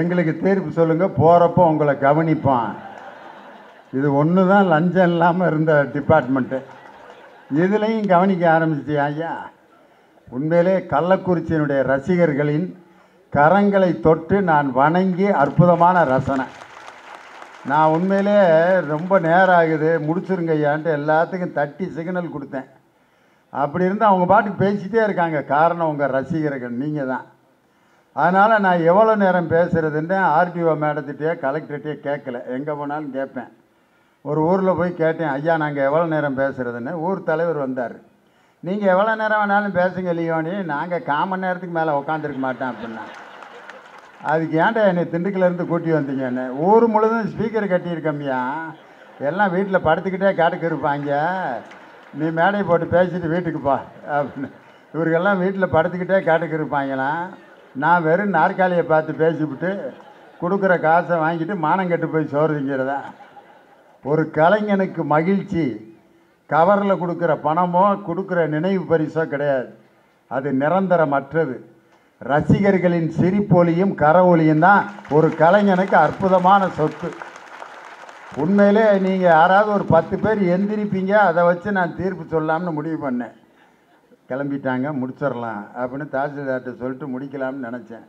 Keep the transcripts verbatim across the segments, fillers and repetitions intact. எங்களுக்கு தேர்வு சொல்லுங்கள், போகிறப்போ உங்களை கவனிப்பான். இது ஒன்று தான் லஞ்சம் இல்லாமல் இருந்த டிபார்ட்மெண்ட்டு, இதுலேயும் கவனிக்க ஆரம்பிச்சிட்டியா ஐயா? உண்மையிலே கள்ளக்குறிச்சியினுடைய ரசிகர்களின் கரங்களை தொட்டு நான் வணங்கி அற்புதமான ரசனை. நான் உண்மையிலே ரொம்ப நேரம் ஆகுது முடிச்சுருங்க ஐயான்ட்டு எல்லாத்துக்கும் தட்டி சிக்னல் கொடுத்தேன். அப்படி இருந்தால் அவங்க பாட்டுக்கு பேசிகிட்டே இருக்காங்க. காரணம் உங்கள் ரசிகர்கள் நீங்கள் தான். அதனால் நான் எவ்வளோ நேரம் பேசுகிறதுன்னு ஆர்டிஓ மேடத்திட்டே கலெக்டர்கிட்டே கேட்கல. எங்கே போனாலும் கேட்பேன். ஒரு ஊரில் போய் கேட்டேன், ஐயா நாங்கள் எவ்வளோ நேரம் பேசுகிறதுன்னு. ஊர் தலைவர் வந்தார். நீங்கள் எவ்வளோ நேரம் வேணாலும் பேசுங்க இல்லையோனி, நாங்கள் காமன் நேரத்துக்கு மேலே உட்காந்துருக்க மாட்டேன் அப்படின்னா, அதுக்கு ஏன்டா என்னை திண்டுக்கலேருந்து கூட்டி வந்தீங்கன்னு. ஊர் முழுதும் ஸ்பீக்கர் கட்டியிருக்கம்யா, எல்லாம் வீட்டில் படுத்துக்கிட்டே காட்டுக்கு இருப்பாங்க, நீ மேடையை போட்டு பேசிட்டு வீட்டுக்கு பா அப்படின்னு. இவருக்கெல்லாம் வீட்டில் படுத்துக்கிட்டே காட்டுக்கு இருப்பாங்களாம். நான் வெறும் நாற்காலியை பார்த்து பேசிவிட்டு கொடுக்குற காசை வாங்கிட்டு மானங்கட்டு போய் சோறுங்கிறதா. ஒரு கலைஞனுக்கு மகிழ்ச்சி கவரில் கொடுக்குற பணமோ கொடுக்குற நினைவு பரிசோ கிடையாது. அது நிரந்தரமற்றது. ரசிகர்களின் சிரிப்பொலியும் கர ஒலியும் தான் ஒரு கலைஞனுக்கு அற்புதமான சொத்து. உண்மையிலே நீங்கள் யாராவது ஒரு பத்து பேர் எந்திரிப்பீங்க, அதை வச்சு நான் தீர்ப்பு சொல்லலாம்னு முடிவு பண்ணேன். கிளம்பிட்டாங்க, முடிச்சிடலாம் அப்படின்னு தாசில்தார்கிட்ட சொல்லிட்டு முடிக்கலாம்னு நினச்சேன்.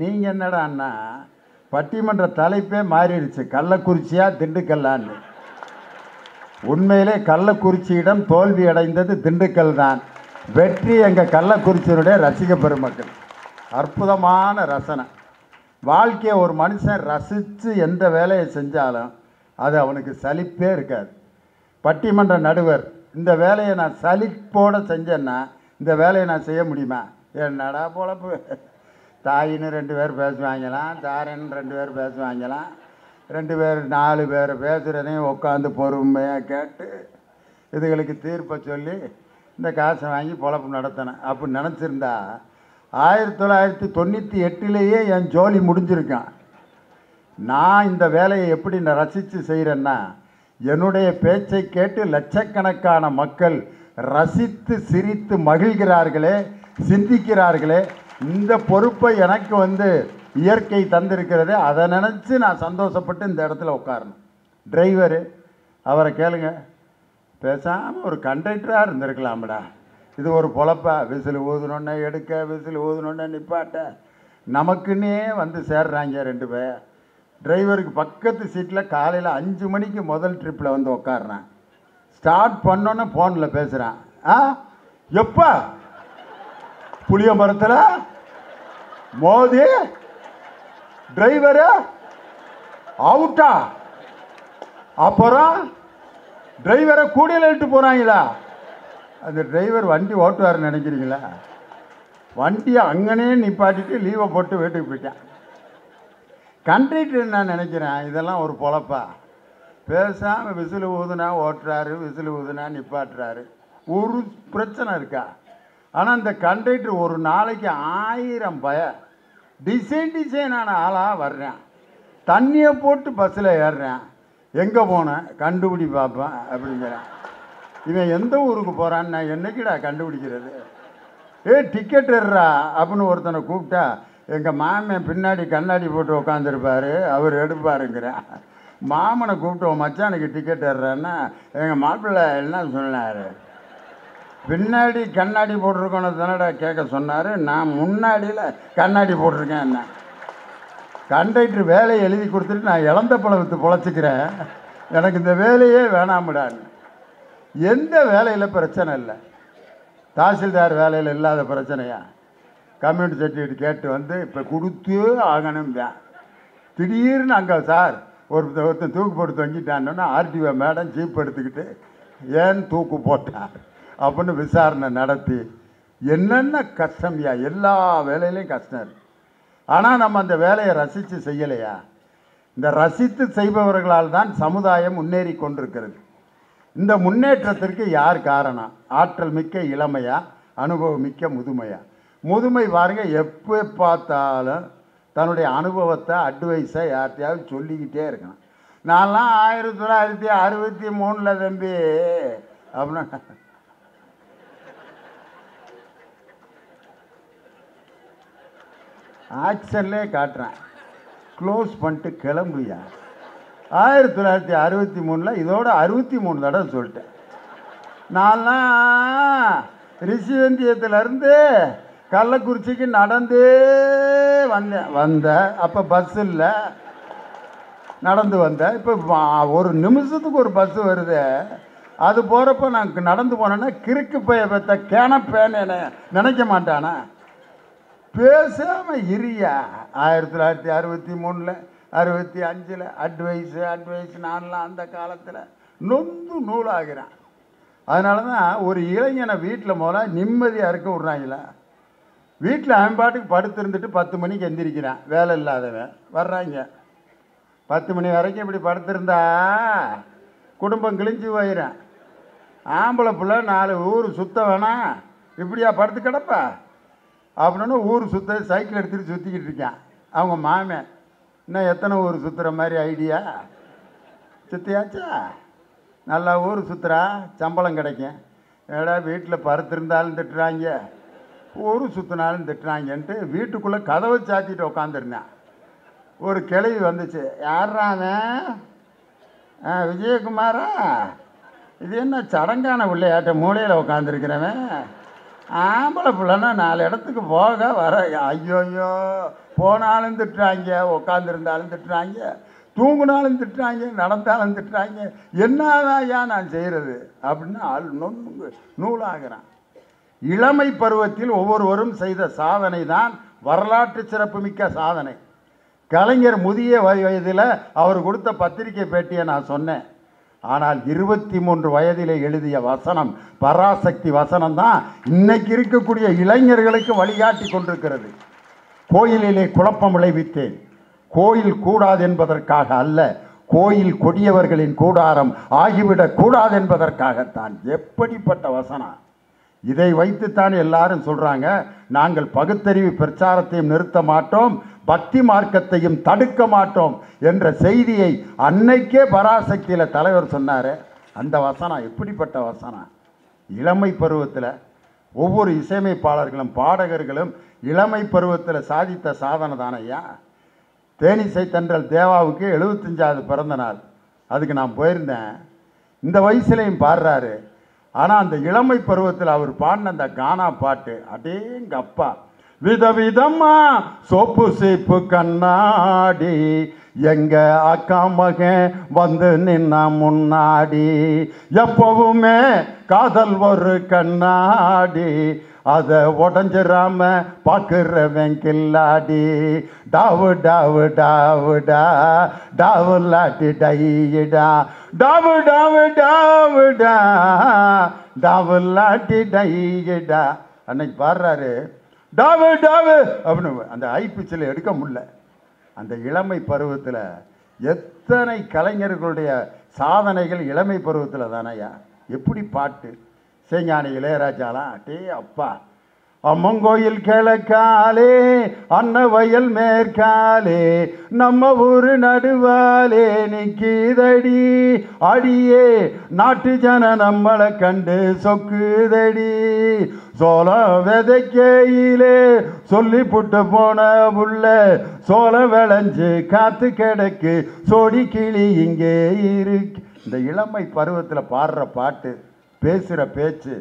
நீங்கள் என்னடான்னா பட்டிமன்ற தலைப்பே மாறிடுச்சு, கள்ளக்குறிச்சியாக திண்டுக்கல்லான்னு. உண்மையிலே கள்ளக்குறிச்சியிடம் தோல்வி அடைந்தது திண்டுக்கல் தான், வெற்றி எங்கள் கள்ளக்குறிச்சியினுடைய ரசிக பெருமக்கள். அற்புதமான ரசனை. வாழ்க்கையை ஒரு மனுஷன் ரசித்து எந்த வேலையை செஞ்சாலும் அது அவனுக்கு சலிப்பே இருக்காது. பட்டிமன்ற நடுவர், இந்த வேலையை நான் சலிப்போடு செஞ்சேன்னா இந்த வேலையை நான் செய்ய முடியுமா? என்னடா பொழப்பு. தாயின்னு ரெண்டு பேர் பேசுவாங்களாம், தாரன்னு ரெண்டு பேர் பேசுவாங்களாம். ரெண்டு பேர் நாலு பேர் பேசுகிறதையும் உட்காந்து பொறுமையாக கேட்டு இதுகளுக்கு தீர்ப்பை சொல்லி இந்த காசை வாங்கி பொழப்பு நடத்தினேன் அப்படின்னு நினச்சிருந்தா ஆயிரத்தி தொள்ளாயிரத்தி தொண்ணூற்றி எட்டுலேயே என் ஜோலி முடிஞ்சிருக்கான். நான் இந்த வேலையை எப்படி நான் ரசித்து செய்கிறேன்னா, என்னுடைய பேச்சை கேட்டு லட்சக்கணக்கான மக்கள் ரசித்து சிரித்து மகிழ்கிறார்களே, சிந்திக்கிறார்களே, இந்த பொறுப்பை எனக்கு வந்து இயற்கை தந்திருக்கிறதே, அதை நினச்சி நான் சந்தோஷப்பட்டு இந்த இடத்துல உட்காரணும். டிரைவரு அவரை கேளுங்க, பேசாமல் ஒரு கண்டக்டராக இருந்திருக்கலாம்டா. இது ஒரு பொழப்பா, விசில் ஊதுனோன்னே எடுக்க, விசில் ஊதுனோன்னே நிப்பாட்ட. நமக்குன்னே வந்து சேர்றாங்க ரெண்டு பேர். டிரைவருக்கு பக்கத்து சீட்டில் காலையில் அஞ்சு மணிக்கு முதல் ட்ரிப்பில் வந்து உக்காடுறான். ஸ்டார்ட் பண்ணோன்னே ஃபோனில் பேசுகிறான். ஆ எப்போ புளிய மரத்தில் மோதி டிரைவரு அவுட்டா, அப்புறம் டிரைவரை கூடையில் இட்டு போகிறாங்களா? அந்த டிரைவர் வண்டி ஓட்டுவார்னு நினைக்கிறீங்களா? வண்டியை அங்கனே நிப்பாட்டிட்டு லீவை போட்டு வீட்டுக்கு போயிட்டான். கண்ட்ரக்டர் நான் நினைக்கிறேன் இதெல்லாம் ஒரு பொழப்பா, பேசாமல் விசில் ஊதுனா ஓட்டுறாரு, விசில் ஊதுனா நிப்பாட்டுறாரு, ஒரு பிரச்சனை இருக்கா? ஆனால் இந்த கண்ட்ரக்டர் ஒரு நாளைக்கு ஆயிரம் பய டிசைன் டிசைனான ஆளாக வர்றேன். தண்ணியை போட்டு பஸ்ஸில் ஏறுறேன், எங்கே போனேன் கண்டுபிடி பார்ப்பேன் அப்படிங்கிறேன். இவன் எந்த ஊருக்கு போகிறான்னு நான் என்னைக்குடா கண்டுபிடிக்கிறது? ஏ டிக்கெட் எடுறா அப்படின்னு ஒருத்தனை கூப்பிட்டா, எங்கள் மாமன் பின்னாடி கண்ணாடி போட்டு உட்காந்துருப்பார், அவர் எடுப்பாருங்கிற. மாமனை கூப்பிட்டு மச்சானுக்கு டிக்கெட் எடுறேன்னா, எங்கள் மாப்பிள்ளை என்ன சொன்னார்? பின்னாடி கண்ணாடி போட்டிருக்கோன்னு தானடா கேட்க சொன்னார், நான் முன்னாடியில் கண்ணாடி போட்டிருக்கேன். என்ன கண்டக்டர் வேலையை எழுதி கொடுத்துட்டு நான் இழந்த பழத்தை பொழைச்சிக்கிறேன், எனக்கு இந்த வேலையே வேணாமடான்னு. எந்த வேலையில் பிரச்சனை இல்லை? தாசில்தார் வேலையில் இல்லாத பிரச்சனையா? கம்யூனிட்டி சர்டிஃபிகேட் கேட்டு வந்து இப்போ கொடுத்து ஆகணும் தான். திடீர்னு அங்கே சார் ஒருத்தர் ஒருத்தன் தூக்கு போட்டு தொங்கிட்டான்னு ஆர்டிஓ மேடம் ஜீப் எடுத்துக்கிட்டு ஏன் தூக்கு போட்டார் அப்படின்னு விசாரணை நடத்தி என்னென்ன கஷ்டம்யா. எல்லா வேலையிலையும் கஷ்டம் இருக்குது. ஆனால் நம்ம அந்த வேலையை ரசித்து செய்யலையா? இந்த ரசித்து செய்பவர்களால் தான் சமுதாயம் முன்னேறி கொண்டிருக்கிறது. இந்த முன்னேற்றத்திற்கு யார் காரணம்? ஆற்றல் மிக்க இளமையா, அனுபவம் மிக்க முதுமையா? முதுமை பாருங்க, எப்போ பார்த்தாலும் தன்னுடைய அனுபவத்தை அட்வைஸை யார்கிட்டையாவது சொல்லிக்கிட்டே இருக்கணும். நான்லாம் ஆயிரத்தி தொள்ளாயிரத்தி அறுபத்தி மூணில் தம்பி அப்படின்னா, ஆக்ஷன்லேயே காட்டுறேன். க்ளோஸ் பண்ணிட்டு கிளம்புயா. ஆயிரத்தி தொள்ளாயிரத்தி அறுபத்தி மூணில் இதோட அறுபத்தி மூணு தடவை சொல்லிட்டேன். நான்லாம் ரிஷிவந்தியத்துலேருந்து கள்ளக்குறிச்சிக்கு நடந்து வந்தேன் வந்தேன் அப்போ பஸ் இல்லை, நடந்து வந்தேன். இப்போ ஒரு நிமிஷத்துக்கு ஒரு பஸ்ஸு வருது, அது போகிறப்ப நான் நடந்து போனேன்னா கிறுக்கு பைய பற்ற கேனப்பேன்னு என்ன நினைக்க மாட்டானா? பேசாமல் இரியா. ஆயிரத்தி தொள்ளாயிரத்தி அறுபத்தி மூணில் அறுபத்தி அஞ்சில் அட்வைஸு அட்வைஸ் நான்லாம் அந்த காலத்தில் நொந்து நூலாகிறேன். அதனால தான் ஒரு இளைஞனை வீட்டில் முதல்ல நிம்மதியாக இருக்க விட்றாங்களா? வீட்டில் அவன் பாட்டுக்கு படுத்திருந்துட்டு பத்து மணிக்கு எந்திரிக்கிறான், வேலை இல்லாதவன் வர்றாங்க. பத்து மணி வரைக்கும் இப்படி படுத்திருந்தா குடும்பம் கிழிஞ்சு போயிடும். ஆம்பளை பிள்ளை நாலு ஊர் சுத்த வேணாம், இப்படியா படுத்து கிடப்பா அப்படின்னு ஊர் சுத்த சைக்கிள் எடுத்துகிட்டு சுற்றிக்கிட்டு இருக்கான். அவங்க மாமன், இன்னும் எத்தனை ஊர் சுற்றுற மாதிரி ஐடியா? சுற்றியாச்சா, நல்லா ஊர் சுற்றுறா, சம்பளம் கிடைக்கும். ஏடா வீட்டில் படுத்திருந்தாலும் திட்டுறாங்க, ஊர் சுற்றினாலும் திட்டுறாங்கன்ட்டு வீட்டுக்குள்ளே கதவை சாத்திட்டு உட்காந்துருந்தேன். ஒரு கிளவி வந்துச்சு, யார்றாங்க விஜயகுமாரா? இது என்ன சடங்கான பிள்ளையாட்ட மூலையில் உட்காந்துருக்கிறவன், ஆம்பளை பிள்ளைன்னா நாலு இடத்துக்கு போக வர ஐயோ ஐயோ, போனாலும் திட்டுறாங்க, உட்காந்துருந்தாலும் திட்டுறாங்க, தூங்குனாலும் திட்டுறாங்க, நடந்தாலும் திட்டுறாங்க, என்னதான் ஏன் நான் செய்கிறது அப்படின்னு ஆள் நொந்து நூலாகிறான். இளமை பருவத்தில் ஒவ்வொருவரும் செய்த சாதனை தான் வரலாற்று சிறப்புமிக்க சாதனை. கலைஞர் முதிய வயதில் அவர் கொடுத்த பத்திரிகை பேட்டியை நான் சொன்னேன். ஆனால் இருபத்தி மூன்று வயதிலே எழுதிய வசனம், பராசக்தி வசனம் தான் இன்னைக்கு இருக்கக்கூடிய இளைஞர்களுக்கு வழிகாட்டி கொண்டிருக்கிறது. கோயிலிலே குழப்பம் விளைவித்தேன், கோயில் கூடாது என்பதற்காக அல்ல, கோயில் கொடியவர்களின் கூடாரம் ஆகிவிடக் கூடாது என்பதற்காகத்தான். எப்படிப்பட்ட வசனம்! இதை வைத்துத்தான் எல்லாரும் சொல்கிறாங்க, நாங்கள் பகுத்தறிவு பிரச்சாரத்தையும் நிறுத்த மாட்டோம், பக்தி மார்க்கத்தையும் தடுக்க மாட்டோம் என்ற செய்தியை அன்னைக்கே பராசக்தியில் தலைவர் சொன்னார். அந்த வசனம் எப்படிப்பட்ட வசனம்! இளமை பருவத்தில் ஒவ்வொரு இசையமைப்பாளர்களும் பாடகர்களும் இளமை பருவத்தில் சாதித்த சாதனை தானையா. தேனிசை தென்றல் தேவாவுக்கு எழுபத்தஞ்சாவது பிறந்த நாள், அதுக்கு நான் போயிருந்தேன். இந்த வயசுலையும் பாடுறாரு, ஆனால் அந்த இளமை பருவத்தில் அவர் பாடின அந்த கானா பாட்டு, அடேங்க அப்பா! விதவிதமா சோப்பு சீப்பு கண்ணாடி, எங்க அக்கா மகன் வந்து நின்னா முன்னாடி, எப்பவுமே காதல் ஒரு கண்ணாடி, அதை உடஞ்சிடாம பார்க்குறவன் கில்லாடி, டாவு டாவு டாவுடா டாவு லாட்டி டையிடா, டாவு டாவு டாவுடா டாவு லாட்டி டையிடா. அன்னைக்கு பாடுறாரு டாவு டாவு அப்படின்னு, அந்த ஐ பிச்சில் எடுக்க முடியல. அந்த இளமை பருவத்தில் எத்தனை கலைஞர்களுடைய சாதனைகள் இளமை பருவத்தில் தானையா. எப்படி பாட்டு! சேஞானி இளையராஜாலாம், டே அப்பா! அம்மங்கோயில் கிழக்காலே, அன்ன வயல் மேற்காலே, நம்ம ஊரு நடுவாலே நிற்கிதடி, அடியே நாட்டு ஜன நம்மளை கண்டு சொக்குதடி, சோளம் விதைக்கையிலே சொல்லி புட்டு போன புள்ள, சோளம் விளைஞ்சு காத்து கிடக்கு சொடி கிளி இங்கே இருக்கு. இந்த இளமை பருவத்தில் பாடுற பாட்டு, பேசுகிற பேச்சு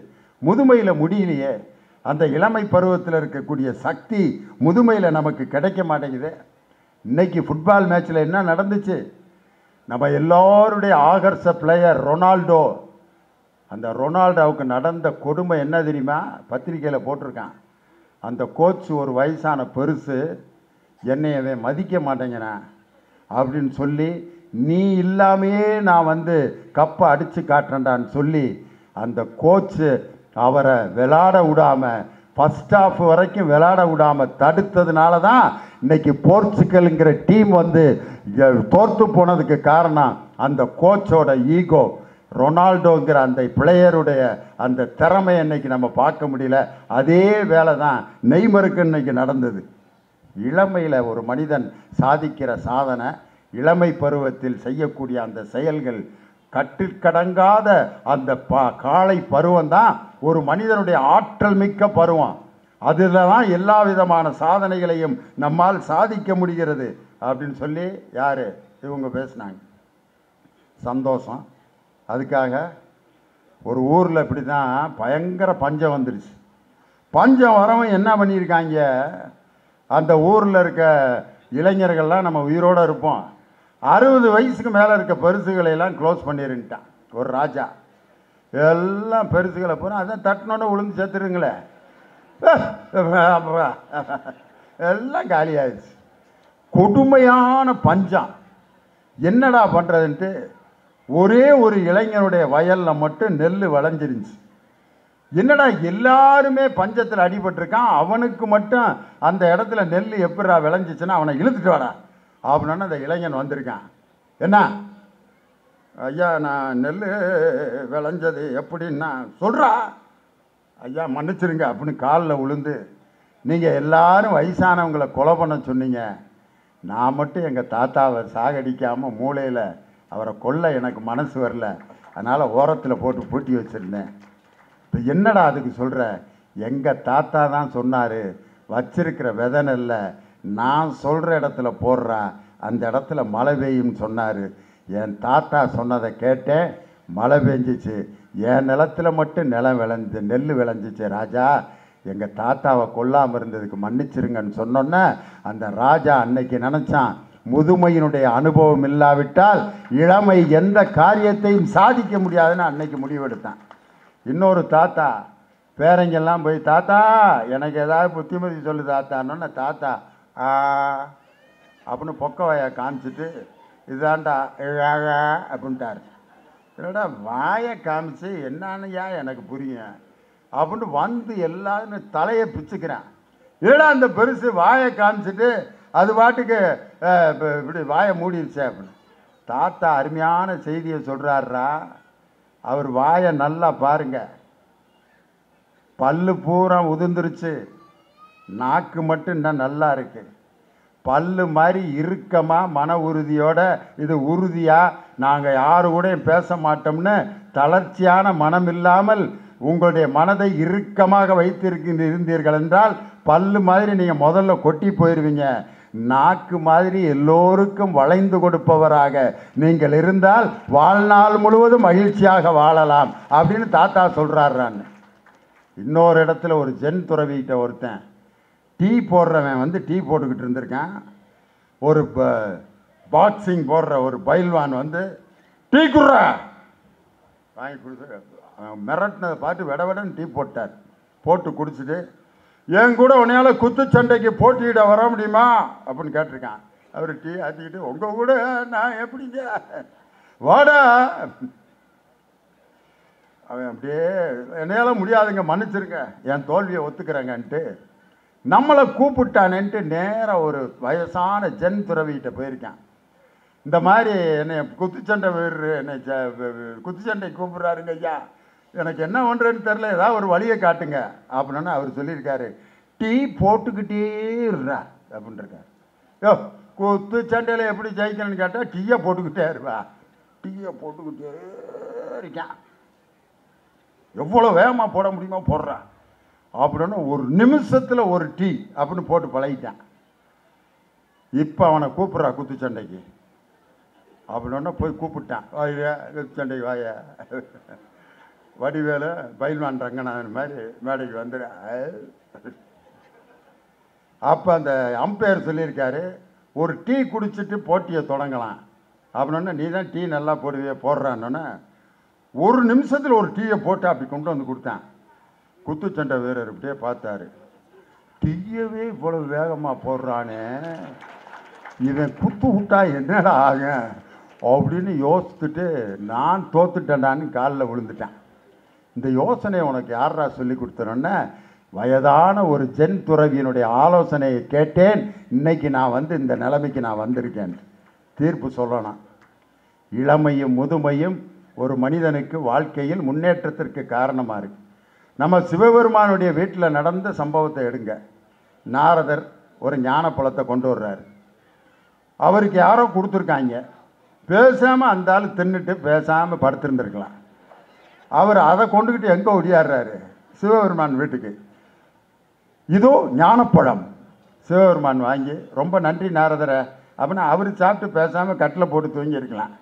முதுமையில் முடியலையே. அந்த இளமை பருவத்தில் இருக்கக்கூடிய சக்தி முதுமையில் நமக்கு கிடைக்க மாட்டேங்குது. இன்றைக்கி ஃபுட்பால் மேட்ச்சில் என்ன நடந்துச்சு? நம்ம எல்லோருடைய ஆகர்ஷ பிளேயர் ரொனால்டோ, அந்த ரொனால்டோவுக்கு நடந்த கொடுமை என்ன தெரியுமா? பத்திரிக்கையில் போட்டிருக்கான், அந்த கோச் ஒரு வயசான பெருசு, என்னையவே மதிக்க மாட்டேங்கிறான் அப்படின்னு சொல்லி, நீ இல்லாமையே நான் வந்து கப்பை அடித்து காட்டுறேன்டான்னு சொல்லி அந்த கோச்சு அவரை விளாட விடாமல் ஃபஸ்ட் ஆஃப் வரைக்கும் விளாட விடாமல் தடுத்ததுனால தான் இன்றைக்கி போர்ச்சுகலுங்கிற டீம் வந்து தோற்று போனதுக்கு காரணம் அந்த கோச்சோட ஈகோ. ரொனால்டோங்கிற அந்த பிளேயருடைய அந்த திறமையை இன்றைக்கி நம்ம பார்க்க முடியல. அதே வேலை தான் நெய்மருக்கு இன்றைக்கி நடந்தது. இளமையில் ஒரு மனிதன் சாதிக்கிற சாதனை, இளமை பருவத்தில் செய்யக்கூடிய அந்த செயல்கள், கட்டிற்கடங்காத அந்த பா காலை பருவம்தான் ஒரு மனிதனுடைய ஆற்றல் மிக்க பருவம். அதில் தான் எல்லா விதமான சாதனைகளையும் நம்மால் சாதிக்க முடிகிறது. அப்படின்னு சொல்லி யார் இவங்க பேசினாங்க. சந்தோஷம். அதுக்காக ஒரு ஊரில் இப்படி தான் பயங்கர பஞ்சம் வந்துருச்சு. பஞ்சம் வரவும் என்ன பண்ணியிருக்காங்க, அந்த ஊரில் இருக்க இளைஞர்கள்லாம் நம்ம உயிரோடு இருப்போம், அறுபது வயசுக்கு மேலே இருக்க பெருசுகளையெல்லாம் க்ளோஸ் பண்ணிருந்துட்டான் ஒரு ராஜா. எல்லாம் பெருசுகளை போனால் அதான் தட்டினோன்னு விழுந்து சேர்த்துருங்களே, எல்லாம் காலியாகிடுச்சு. கொடுமையான பஞ்சம். என்னடா பண்ணுறதுன்ட்டு ஒரே ஒரு இளைஞனுடைய வயலில் மட்டும் நெல் விளைஞ்சிருந்துச்சு. என்னடா எல்லாருமே பஞ்சத்தில் அடிபட்டிருக்கான், அவனுக்கு மட்டும் அந்த இடத்துல நெல் எப்படா விளைஞ்சிச்சுன்னா அவனை இழுத்துட்டு வாடா அப்படின்னா அந்த இளைஞன் வந்திருக்கான். என்ன ஐயா நான் நெல் விளைஞ்சது எப்படின்னா சொல்கிறா, ஐயா மன்னிச்சிருங்க அப்படின்னு காலில் விழுந்து, நீங்கள் எல்லாரும் வயசானவங்களை கொலை பண்ண சொன்னீங்க, நான் மட்டும் எங்கள் தாத்தாவை சாகடிக்காமல் மூளையில் அவரை கொல்ல எனக்கு மனசு வரல, அதனால் ஓரத்தில் போட்டு பூட்டி வச்சுருந்தேன். இப்போ என்னடா அதுக்கு சொல்கிற, எங்கள் தாத்தா தான் சொன்னார் வச்சிருக்கிற விதை நெல்லை நான் சொல்கிற இடத்துல போடுறா, அந்த இடத்துல மழை பெய்யும்னு சொன்னார், என் தாத்தா சொன்னதை கேட்டேன், மழை பெஞ்சிச்சு, என் நிலத்தில் மட்டும் நிலம் விளைஞ்சி நெல் விளைஞ்சிச்சு ராஜா, எங்கள் தாத்தாவை கொல்லாமல் இருந்ததுக்கு மன்னிச்சிருங்கன்னு சொன்னோன்னே அந்த ராஜா அன்னைக்கு நினச்சான், முதுமையினுடைய அனுபவம் இல்லாவிட்டால் இளமை எந்த காரியத்தையும் சாதிக்க முடியாதுன்னு அன்னைக்கு முடிவெடுத்தான். இன்னொரு தாத்தா பேரங்கெல்லாம் போய் தாத்தா எனக்கு ஏதாவது புத்திமதி சொல்லு தாத்தான்னு, தாத்தா ஆ அப்படின்னு பொக்கவாயை காமிச்சிட்டு இதாண்டா இழாழா அப்படின்ட்டார். என்னோட வாயை காமிச்சு என்னன்னையா எனக்கு புரியும் அப்படின்னு வந்து எல்லாரும் தலையை பிச்சுக்கிறான். ஏடா அந்த பெருசு வாயை காமிச்சிட்டு அது பாட்டுக்கு இப்படி வாயை மூடிடுச்சே அப்படின்னு. தாத்தா அருமையான செய்தியை சொல்கிறாரா, அவர் வாயை நல்லா பாருங்க, பல்லு பூரா உதிர்ந்துருச்சு, நாக்கு மட்டும் இன்னும் நல்லா இருக்குது, பல்லு மாதிரி இறுக்கமாக மன உறுதியோட இது உறுதியாக நாங்கள் யாரு கூடயும் பேச மாட்டோம்னு தளர்ச்சியான மனம் இல்லாமல் உங்களுடைய மனதை இறுக்கமாக வைத்திருக்கின்ற இருந்தீர்கள் என்றால் பல்லு மாதிரி நீங்கள் முதல்ல கொட்டி போயிடுவீங்க, நாக்கு மாதிரி எல்லோருக்கும் வளைந்து கொடுப்பவராக நீங்கள் இருந்தால் வாழ்நாள் முழுவதும் மகிழ்ச்சியாக வாழலாம் அப்படின்னு தாத்தா சொல்கிறாரான்னு. இன்னொரு இடத்துல ஒரு ஜென் துறவிக்கிட்ட ஒருத்தன் டீ போடுறவன் வந்து டீ போட்டுக்கிட்டு இருந்திருக்கான். ஒரு பாக்ஸிங் போடுற ஒரு பயில்வான் வந்து டீ குடுற வாங்கி கொடுத்து மிரட்டினதை பார்த்து விட விடன்னு டீ போட்டார். போட்டு குடிச்சிட்டு என் கூட உன்னையால் குத்துச்சண்டைக்கு போட்டியிட வர முடியுமா அப்படின்னு கேட்டிருக்கான். அவர் டீ ஆற்றிக்கிட்டு உங்கள் கூட நான் எப்படிங்க வாடா, அவன் அப்படியே என்னையால் முடியாதுங்க மன்னிச்சிருங்க, என் தோல்வியை ஒத்துக்கிறேங்கன்ட்டு நம்மளை கூப்பிட்டானேன்ட்டு நேராக ஒரு வயசான ஜென் துறவிகிட்ட போயிருக்கான். இந்த மாதிரி என்னை குத்துச்சண்டை என்னை குத்துச்சண்டை கூப்பிட்றாருங்க ஐயா, எனக்கு என்ன பண்ணுறேன்னு தெரில, ஏதாவது ஒரு வழியை காட்டுங்க அப்படின்னா அவர் சொல்லியிருக்காரு டீ போட்டுக்கிட்டே இருடா அப்படின்ட்டுருக்காரு. யோ குத்து சண்டையில் எப்படி ஜெயிக்கணும்னு கேட்டால் டீயை போட்டுக்கிட்டே இருவா, டீயை போட்டுக்கிட்டே இருக்கான், எவ்வளோ வேகமாக போட முடியுமோ போடுறான் அப்படின்னு ஒரு நிமிஷத்தில் ஒரு டீ அப்படின்னு போட்டு பழகிட்டான். இப்போ அவனை கூப்பிட்றா குத்துச்சண்டைக்கு அப்படின்னா போய் கூப்பிட்டான், வாயா குத்துச்சண்டைக்கு வாயா வடிவேலு பயில்வான் ரங்கநாதன் மாதிரி மேடைக்கு வந்துடு. அப்போ அந்த அம்பையர் சொல்லியிருக்காரு ஒரு டீ குடிச்சிட்டு போட்டியை தொடங்கலாம் அப்படின்னா நீ தான் டீ நல்லா போடுவியே போடுறான்னொன்னே ஒரு நிமிஷத்தில் ஒரு டீயை போட்டு அப்படி கொண்டு வந்து கொடுத்தான். குத்துச்சண்டை வீரர் இப்படியே பார்த்தாரு, டீயவே இவ்வளோ வேகமாக போடுறானே, இவன் குத்து விட்டா என்னடா ஆகும் அப்படின்னு யோசித்துட்டு நான் தோத்துட்டேன்டான்னு காலில் விழுந்துட்டேன். இந்த யோசனையை உனக்கு யாரா சொல்லி கொடுத்தனோன்னே வயதான ஒரு ஜென் துறவியினுடைய ஆலோசனையை கேட்டேன், இன்னைக்கு நான் வந்து இந்த நிலைமைக்கு நான் வந்திருக்கேன். தீர்ப்பு சொல்லணும், இளமையும் முதுமையும் ஒரு மனிதனுக்கு வாழ்க்கையில் முன்னேற்றத்திற்கு காரணமாக இருக்குது. நம்ம சிவபெருமானுடைய வீட்டில் நடந்த சம்பவத்தை எடுங்க. நாரதர் ஒரு ஞான பழத்தை கொண்டு வர்றாரு, அவருக்கு யாரோ கொடுத்துருக்காங்க, பேசாமல் அந்த ஆள் தின்னுட்டு பேசாமல் படுத்திருந்துருக்கலாம், அவர் அதை கொண்டுக்கிட்டு எங்கே ஓடியாடுறாரு சிவபெருமான் வீட்டுக்கு. இதோ ஞானப்பழம் சிவபெருமான் வாங்கி ரொம்ப நன்றி நாரதரை அப்படின்னா அவர் சாப்பிட்டு பேசாமல் கட்டில் போட்டு தூங்கியிருக்கலாம்.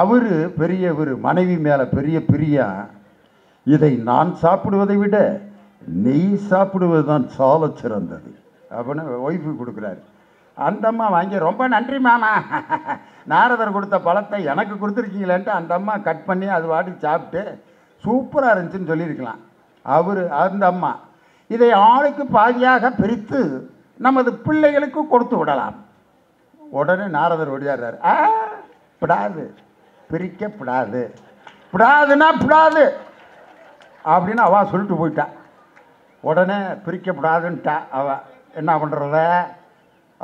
அவர் பெரியவர் மனைவி மேலே பெரிய பிரியா, இதை நான் சாப்பிடுவதை விட நெய் சாப்பிடுவது தான் சால சிறந்தது அப்படின்னு ஒய்ஃபு கொடுக்குறாரு. அந்த அம்மா வாங்கி ரொம்ப நன்றி மாமா, நாரதர் கொடுத்த பழத்தை எனக்கு கொடுத்துருக்கீங்களேன்ட்டு அந்த அம்மா கட் பண்ணி அது வாட்டி சாப்பிட்டு சூப்பராக இருந்துச்சுன்னு சொல்லியிருக்கலாம். அவர் அந்த அம்மா இதை ஆளுக்கு பாதியாக பிரித்து நமது பிள்ளைகளுக்கு கொடுத்து விடலாம். உடனே நாரதர் ஒடியாடுறாரு, ஆ பிடாது, பிரிக்கப்படாது, பிடாதுன்னா பிடாது அப்படின்னு அவள் சொல்லிட்டு போயிட்டா. உடனே பிரிக்கப்படாதுன்ட்டா அவள், என்ன பண்ணுறத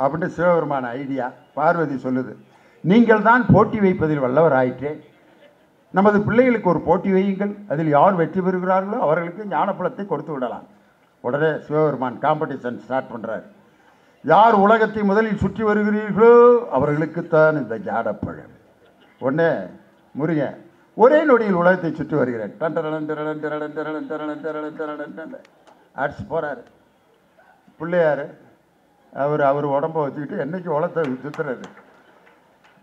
அப்படின்ட்டு சிவபெருமான ஐடியா. பார்வதி சொல்லுது, நீங்கள் தான் போட்டி வைப்பதில் வல்லவர் ஆயிற்றேன், நமது பிள்ளைகளுக்கு ஒரு போட்டி வையுங்கள், அதில் யார் வெற்றி பெறுகிறார்களோ அவர்களுக்கு ஞானப்பழத்தை கொடுத்து விடலாம். உடனே சிவபெருமான் காம்படிஷன் ஸ்டார்ட் பண்ணுறார். யார் உலகத்தை முதலில் சுற்றி வருகிறீர்களோ அவர்களுக்குத்தான் இந்த ஜாடப்பழம். உடனே முருகன் ஒரே நொடியில் உலகத்தை சுற்றி வருகிறேன், டண்டரன் திரளன் திரளன் திரளன் திரளன் திரளன் திரளன் திரளன் அடிச்சு போகிறாரு. பிள்ளையார் அவர் அவர் உடம்பை வச்சுக்கிட்டு என்றைக்கு உலகத்தை சுற்றுறாரு,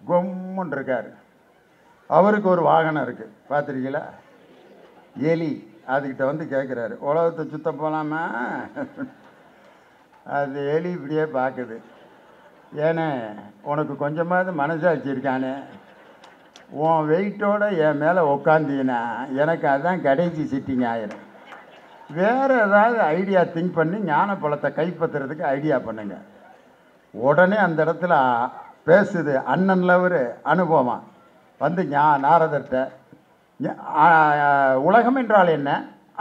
கொம்முன்னு இருக்கார். அவருக்கு ஒரு வாகனம் இருக்குது பார்த்துருக்கீங்களா, எலி. அதுக்கிட்ட வந்து கேட்குறாரு, உலகத்தை சுற்ற போகலாமா? அது எலி இப்படியே பார்க்குது, ஏனே உனக்கு கொஞ்சமாவது மனசாட்சி இருக்கானே, உன் வெயிட்டோடு என் மேலே உக்காந்தீங்கன்னா எனக்கு அதுதான் கடைசி சிட்டிங் ஆயிரும், வேறு ஏதாவது ஐடியா திங்க் பண்ணி ஞான பழத்தை கைப்பற்றுறதுக்கு ஐடியா பண்ணுங்க. உடனே அந்த இடத்துல பேசுது அண்ணன்ல ஒரு அனுபவம் வந்து ஞா நாரதர்கிட்ட, உலகம் என்றால் என்ன,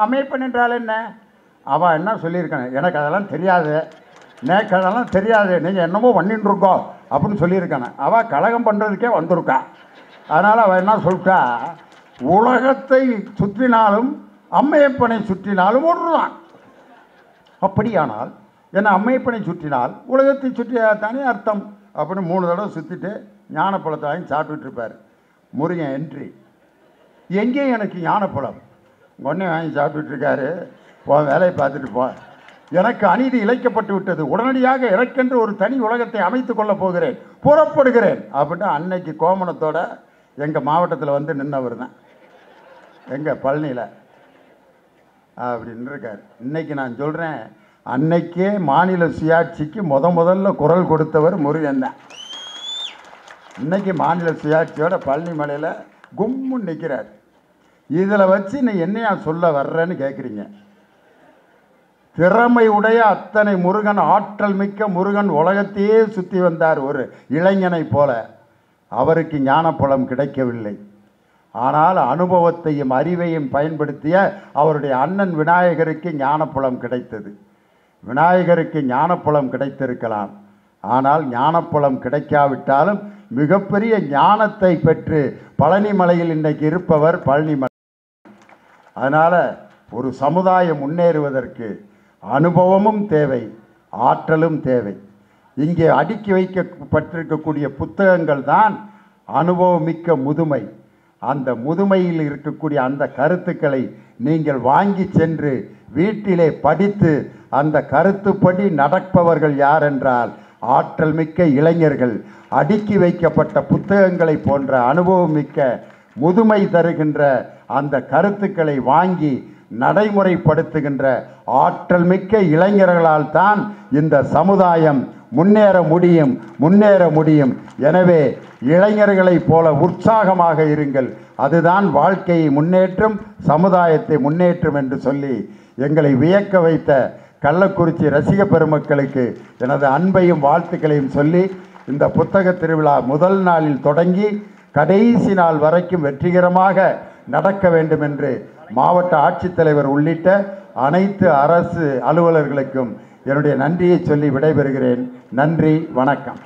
அமைப்பன் என்றால் என்ன, அவன் என்ன சொல்லியிருக்கானே, எனக்கு அதெல்லாம் தெரியாது, எனக்கு அதெல்லாம் தெரியாது, நீங்கள் என்னமோ பண்ணின்னு இருக்கோம் அப்படின்னு சொல்லியிருக்கானே, அவள் கலகம் பண்ணுறதுக்கே வந்திருக்கா. அதனால் அவள் என்ன சொல்லிட்டா, உலகத்தை சுற்றினாலும் அம்மையப்பனை சுற்றினாலும் ஒன்று தான். அப்படியானால் என்ன, அம்மையப்பனை சுற்றினால் உலகத்தை சுற்றியாதானே அர்த்தம் அப்படின்னு மூணு தடவை சுற்றிட்டு ஞானப்பழத்தை வாங்கி சாப்பிட்டுட்டு இருப்பார். முருகன் என்ட்ரி, எங்கே எனக்கு ஞானப்பழம், உடனே வாங்கி சாப்பிட்டுட்ருக்காரு, உன் வேலையை பார்த்துட்டு போ, எனக்கு அநீதி இழைக்கப்பட்டு விட்டது, உடனடியாக எனக்கென்று ஒரு தனி உலகத்தை அமைத்து கொள்ளப் போகிறேன், புறப்படுகிறேன் அப்படின்ட்டு அன்னைக்கு கோமணத்தோடு எங்கள் மாவட்டத்தில் வந்து நின்றவர் தான், எங்கள் பழனியில் அப்படின்னு இருக்கார். இன்றைக்கி நான் சொல்கிறேன், அன்னைக்கே மாநில சுயாட்சிக்கு முத முதல்ல குரல் கொடுத்தவர் முருகன் தான். இன்றைக்கி மாநில சுயாட்சியோட பழனி மலையில் கும்மு நிற்கிறார். இதில் வச்சு நீ என்னையா சொல்ல வர்றேன்னு கேட்குறீங்க. திறமை உடைய அத்தனை முருகன், ஆற்றல் மிக்க முருகன் உலகத்தையே சுற்றி வந்தார் ஒரு இளைஞனை போல. அவருக்கு ஞானப்பழம் கிடைக்கவில்லை. ஆனால் அனுபவத்தையும் அறிவையும் பயன்படுத்திய அவருடைய அண்ணன் விநாயகருக்கு ஞானப்பழம் கிடைத்தது. விநாயகருக்கு ஞானப்பழம் கிடைத்திருக்கலாம், ஆனால் ஞானப்பழம் கிடைக்காவிட்டாலும் மிகப்பெரிய ஞானத்தை பெற்று பழனி மலையில் இன்றைக்கு இருப்பவர் பழனிமலை. அதனால் ஒரு சமுதாயம் முன்னேறுவதற்கு அனுபவமும் தேவை, ஆற்றலும் தேவை. இங்கே அடுக்கி வைக்கப்பட்டிருக்கக்கூடிய புத்தகங்கள் தான் அனுபவமிக்க முதுமை. அந்த முதுமையில் இருக்கக்கூடிய அந்த கருத்துக்களை நீங்கள் வாங்கி சென்று வீட்டிலே படித்து அந்த கருத்துப்படி நடப்பவர்கள் யார் என்றால் ஆற்றல் மிக்க இளைஞர்கள். அடுக்கி வைக்கப்பட்ட புத்தகங்களை போன்ற அனுபவம் மிக்க முதுமை தருகின்ற அந்த கருத்துக்களை வாங்கி நடைமுறைப்படுத்துகின்ற ஆற்றல் மிக்க இளைஞர்களால் தான் இந்த சமுதாயம் முன்னேற முடியும் முன்னேற முடியும் எனவே இளைஞர்களைப் போல உற்சாகமாக இருங்கள். அதுதான் வாழ்க்கையை முன்னேற்றும், சமுதாயத்தை முன்னேற்றும் என்று சொல்லி எங்களை வியக்க வைத்த கள்ளக்குறிச்சி ரசிக பெருமக்களுக்கு எனது அன்பையும் வாழ்த்துக்களையும் சொல்லி, இந்த புத்தக திருவிழா முதல் நாளில் தொடங்கி கடைசி நாள் வரைக்கும் வெற்றிகரமாக நடக்க வேண்டும் என்று மாவட்ட ஆட்சித்தலைவர் உள்ளிட்ட அனைத்து அரசு அலுவலர்களுக்கும் என்னுடைய நன்றியை சொல்லி விடைபெறுகிறேன். நன்றி, வணக்கம்.